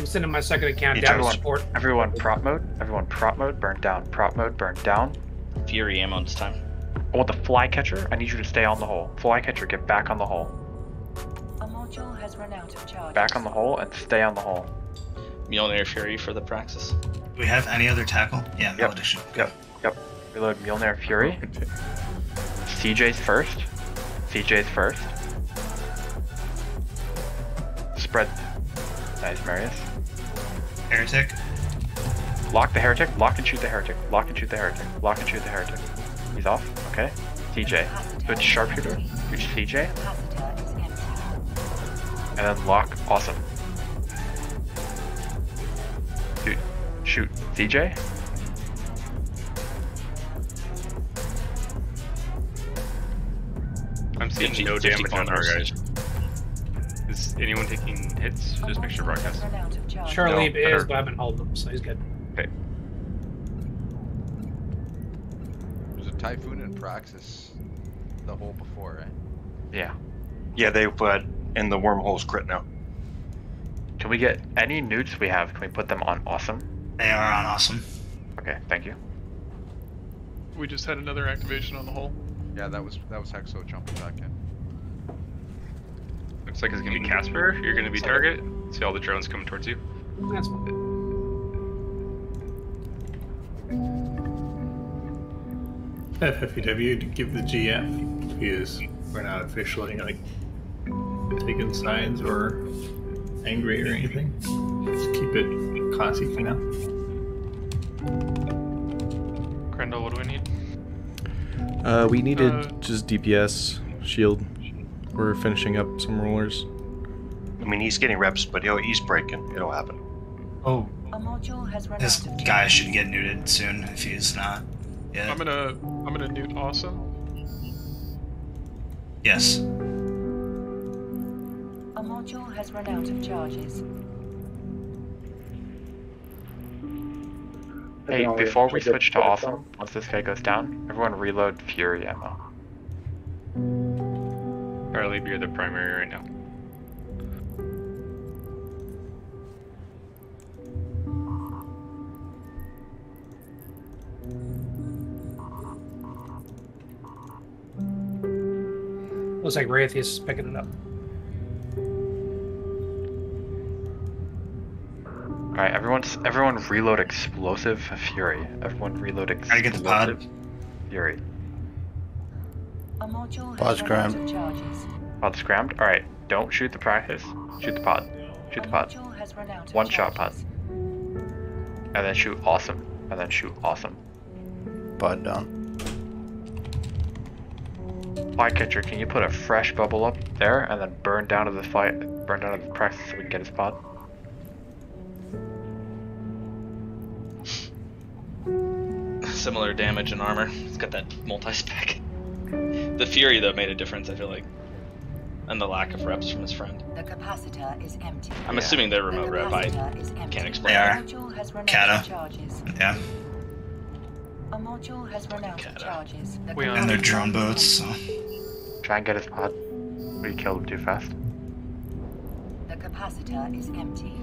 I'm sending my second account down to support. Everyone prop mode. Everyone prop mode. Burn down. Prop mode. Burn down. Fury ammo this time. I want the Flycatcher. I need you to stay on the hole. Flycatcher, get back on the hole. A module has run out of charge. Back on the hole and stay on the hole. Mjolnir Fury for the Praxis. Do we have any other tackle? Yeah, Malediction. Yep. Reload Mjolnir Fury. CJ's first. CJ's first. Spread. Nice, Marius. Heretic. Lock the Heretic. Lock and shoot the Heretic. Lock and shoot the Heretic. Lock and shoot the Heretic. He's off. Okay. CJ. Good sharpshooter. Reach CJ. And then lock. Awesome. Dude. Shoot. CJ. I'm seeing 50, no damage on our guys. Is anyone taking hits? Just make sure broadcast. Charlie is, but I haven't hauled him, so he's good. Okay. There's a Typhoon in Praxis the hole before, right? Yeah. Yeah, they fled, and the wormhole's crit now. Can we get any newts we have? Can we put them on awesome? They are on awesome. Okay, thank you. We just had another activation on the hole. Yeah, that was Hexo jumping back in. Looks like it's gonna be Casper. You're gonna be target. See all the drones coming towards you. That's what it. FFW to give the GF. Because we're not officially like taking sides or angry or anything. Just keep it classy for now. Crendall, what do we need? We needed just DPS, shield. We're finishing up some rollers. I mean, he's getting reps, but he's breaking. It'll happen. Oh. This guy should get neuted soon if he's not. Yeah. I'm gonna newt awesome. Yes. A module has run out of charges. Hey, before we switch to awesome, once this guy goes down, everyone reload Fury ammo. Carlyb, you're the primary right now. Looks like Raytheus is picking it up. Alright, everyone reload explosive Fury. Everyone reload explosive. Gotta get the pod. Fury. Pod scrammed. Pod scrammed. Alright, don't shoot the Praxis. Shoot the pod. Shoot the pod. One shot pod. And then shoot awesome. And then shoot awesome. Pod down. Flycatcher, can you put a fresh bubble up there and then burn down to the fight? Burn down to the Praxis so we can get his pod? Similar damage and armor. It's got that multi-spec. The Fury though made a difference, I feel like, and the lack of reps from his friend. The capacitor is empty. I'm assuming they're remote rep. I can't explain. They are. Kata. Yeah. A module has run out of charges. And they're drone boats. So. Try and get his pod. We killed him too fast. The capacitor is empty.